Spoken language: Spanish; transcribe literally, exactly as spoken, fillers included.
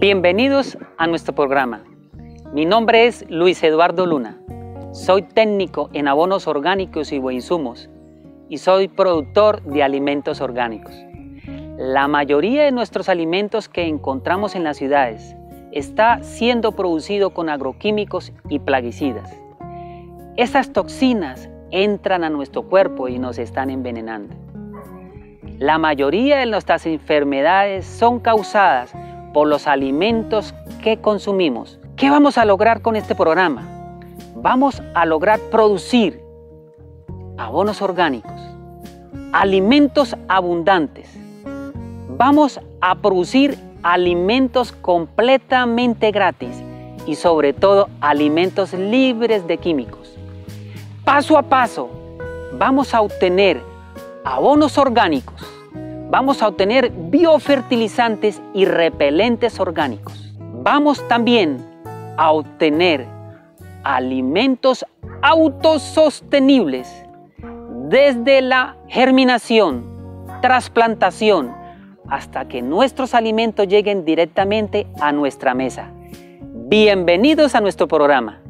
Bienvenidos a nuestro programa. Mi nombre es Luis Eduardo Luna. Soy técnico en abonos orgánicos y bioinsumos y soy productor de alimentos orgánicos. La mayoría de nuestros alimentos que encontramos en las ciudades está siendo producido con agroquímicos y plaguicidas. Estas toxinas entran a nuestro cuerpo y nos están envenenando. La mayoría de nuestras enfermedades son causadas por los alimentos que consumimos. ¿Qué vamos a lograr con este programa? Vamos a lograr producir abonos orgánicos, alimentos abundantes. Vamos a producir alimentos completamente gratis y sobre todo alimentos libres de químicos. Paso a paso vamos a obtener abonos orgánicos, vamos a obtener biofertilizantes y repelentes orgánicos. Vamos también a obtener alimentos autosostenibles desde la germinación, trasplantación, hasta que nuestros alimentos lleguen directamente a nuestra mesa. Bienvenidos a nuestro programa.